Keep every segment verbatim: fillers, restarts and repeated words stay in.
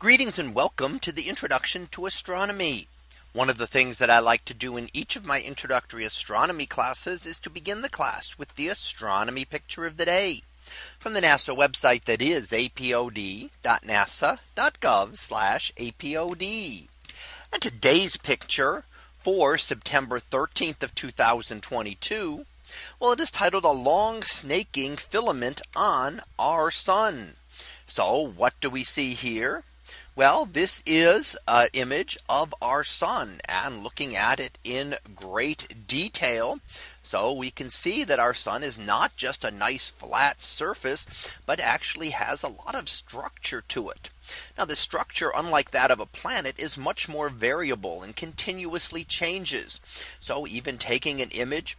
Greetings and welcome to the introduction to astronomy. One of the things that I like to do in each of my introductory astronomy classes is to begin the class with the astronomy picture of the day from the NASA website, that is apod dot nasa dot gov slash apod. And today's picture for September thirteenth of two thousand twenty-two. Well, it is titled "A Long Snaking Filament on Our Sun." So what do we see here? Well, this is an image of our sun and looking at it in great detail. So we can see that our sun is not just a nice flat surface, but actually has a lot of structure to it. Now the structure, unlike that of a planet, is much more variable and continuously changes. So even taking an image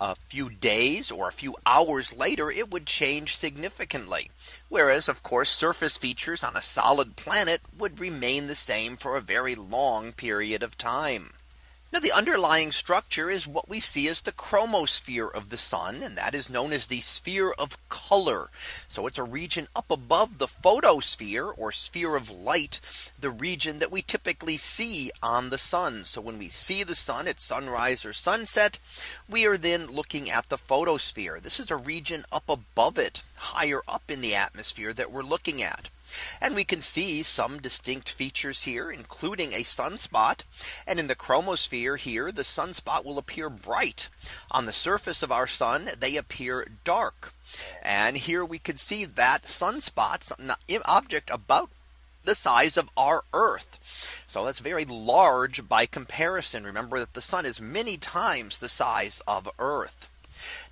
a few days or a few hours later, it would change significantly. Whereas, of course, surface features on a solid planet would remain the same for a very long period of time. Now the underlying structure is what we see as the chromosphere of the sun, and that is known as the sphere of color. So it's a region up above the photosphere, or sphere of light, the region that we typically see on the sun. So when we see the sun at sunrise or sunset, we are then looking at the photosphere. This is a region up above it, higher up in the atmosphere, that we're looking at. And we can see some distinct features here, including a sunspot. And in the chromosphere here, the sunspot will appear bright. On the surface of our sun, they appear dark. And here we can see that sunspot's an object about the size of our Earth. So that's very large by comparison. Remember that the sun is many times the size of Earth.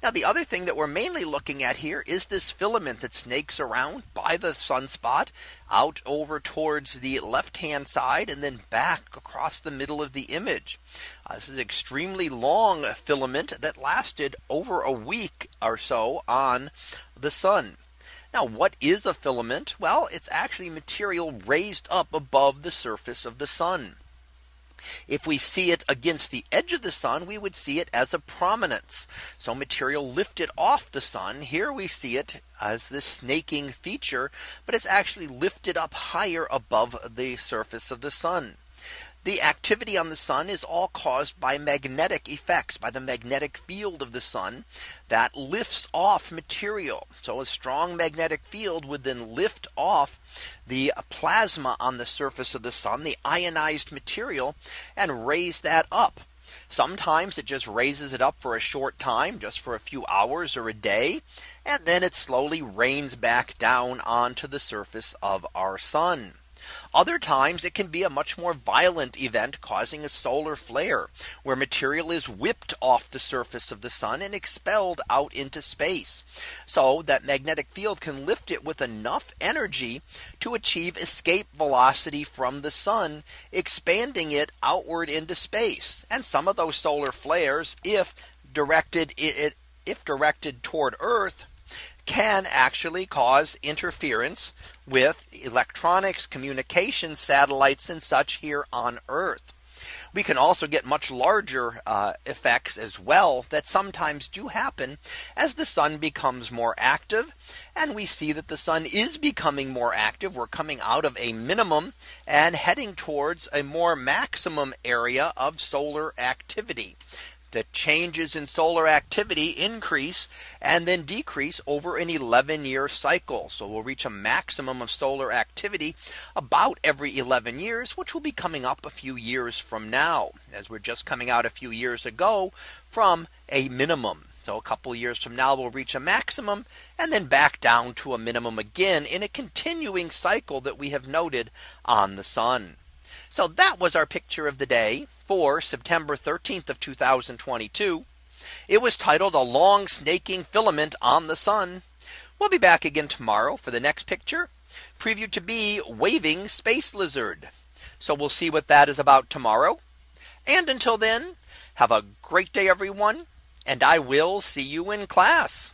Now the other thing that we're mainly looking at here is this filament that snakes around by the sunspot out over towards the left hand side and then back across the middle of the image. Uh, this is an extremely long filament that lasted over a week or so on the sun. Now what is a filament? Well, it's actually material raised up above the surface of the sun. If we see it against the edge of the sun, we would see it as a prominence. So material lifted off the sun. Here we see it as this snaking feature, but it's actually lifted up higher above the surface of the sun. The activity on the sun is all caused by magnetic effects, by the magnetic field of the sun that lifts off material. So a strong magnetic field would then lift off the plasma on the surface of the sun, the ionized material, and raise that up. Sometimes it just raises it up for a short time, just for a few hours or a day, and then it slowly rains back down onto the surface of our sun. Other times it can be a much more violent event, causing a solar flare, where material is whipped off the surface of the sun and expelled out into space. So that magnetic field can lift it with enough energy to achieve escape velocity from the sun, expanding it outward into space. And some of those solar flares, if directed it if directed toward Earth, can actually cause interference with electronics, communication satellites, and such here on Earth. We can also get much larger uh, effects as well that sometimes do happen as the sun becomes more active. And we see that the sun is becoming more active. We're coming out of a minimum and heading towards a more maximum area of solar activity. The changes in solar activity increase and then decrease over an eleven year cycle. So we'll reach a maximum of solar activity about every eleven years, which will be coming up a few years from now, as we're just coming out a few years ago from a minimum. So a couple years from now, we'll reach a maximum and then back down to a minimum again in a continuing cycle that we have noted on the sun. So that was our picture of the day for September thirteenth of two thousand twenty-two. It was titled "A Long Snaking Filament on the Sun." We'll be back again tomorrow for the next picture, previewed to be Waving Space Lizard. So we'll see what that is about tomorrow. And until then, have a great day, everyone, and I will see you in class.